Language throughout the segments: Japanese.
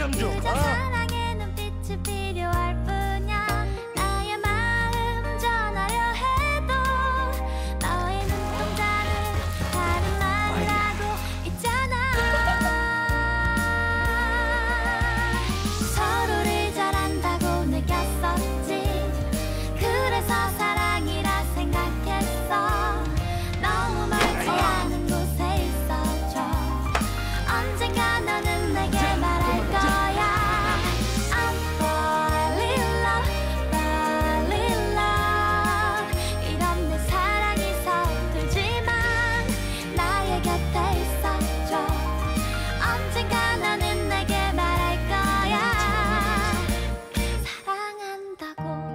좀 줘. 그저 사랑에는 빛이 필요할 뿐이야. 나의 마음 전하려 해도 너의 눈동자는 다른 말을 하고 있잖아. 서로를 잘 안다고 느꼈었지. 그래서 사랑이라 생각했어. 너무 멀지 않은 곳에 있어줘. 언젠가 너는 내게 말할 거야. I'm falling in love, falling in love. 이런 내 사랑이 서툴지만 나의 곁에 있어줘. 언젠가 너는 내게 말할 거야. 사랑한다고.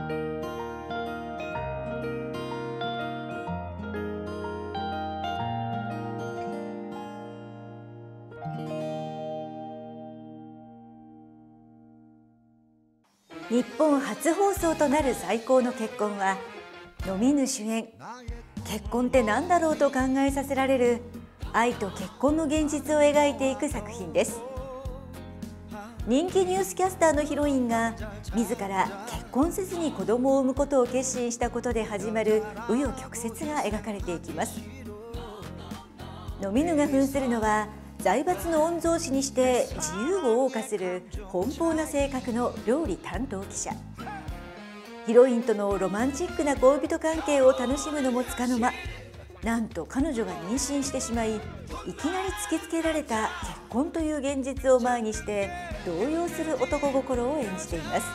日本初放送となる最高の結婚は、飲みぬ主演、結婚って何だろうと考えさせられる愛と結婚の現実を描いていく作品です。人気ニュースキャスターのヒロインが自ら結婚せずに子供を産むことを決心したことで始まる紆余曲折が描かれていきます。飲みぬが扮するのは、財閥の御曹司にして自由を謳歌する奔放な性格の料理担当記者。ヒロインとのロマンチックな恋人関係を楽しむのもつかの間、なんと彼女が妊娠してしまい、いきなり突きつけられた結婚という現実を前にして動揺する男心を演じています。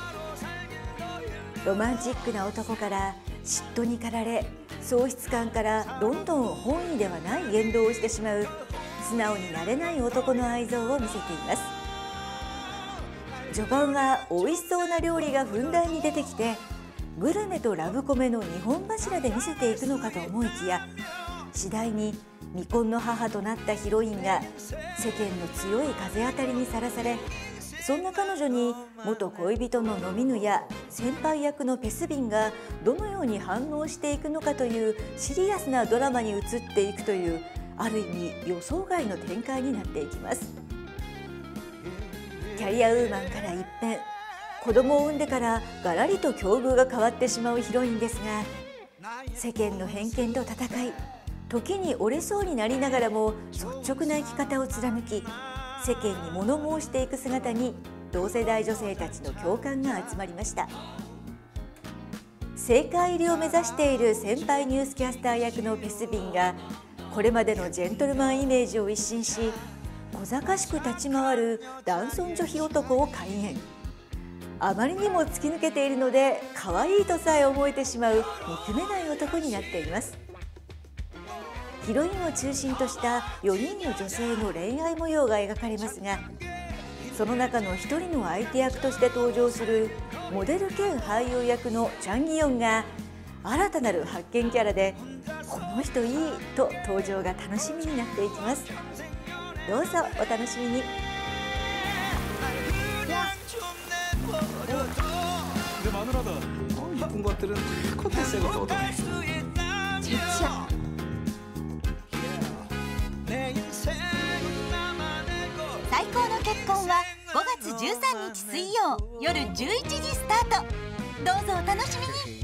ロマンチックな男から嫉妬に駆られ、喪失感からどんどん本意ではない言動をしてしまう素直になれない男の愛憎を見せています。序盤は美味しそうな料理がふんだんに出てきて、グルメとラブコメの2本柱で見せていくのかと思いきや、次第に未婚の母となったヒロインが世間の強い風当たりにさらされ、そんな彼女に元恋人の飲みぬや先輩役のペスビンがどのように反応していくのかというシリアスなドラマに移っていくという、ある意味予想外の展開になっていきます。キャリアウーマンから一変、子供を産んでからガラリと境遇が変わってしまうヒロインですが、世間の偏見と戦い、時に折れそうになりながらも率直な生き方を貫き、世間に物申していく姿に同世代女性たちの共感が集まりました。政界入りを目指している先輩ニュースキャスター役のペスビンが、これまでのジェントルマンイメージを一新し、小賢しく立ち回る男尊女卑男を怪演。あまりにも突き抜けているので、可愛いとさえ思えてしまう憎めない男になっています。ヒロインを中心とした4人の女性の恋愛模様が描かれますが、その中の1人の相手役として登場するモデル兼俳優役のチャン・ギヨンが新たなる発見キャラで、この人いいと登場が楽しみになっていきます。どうぞお楽しみに。最高の結婚は5月13日水曜夜11時スタート。どうぞお楽しみに。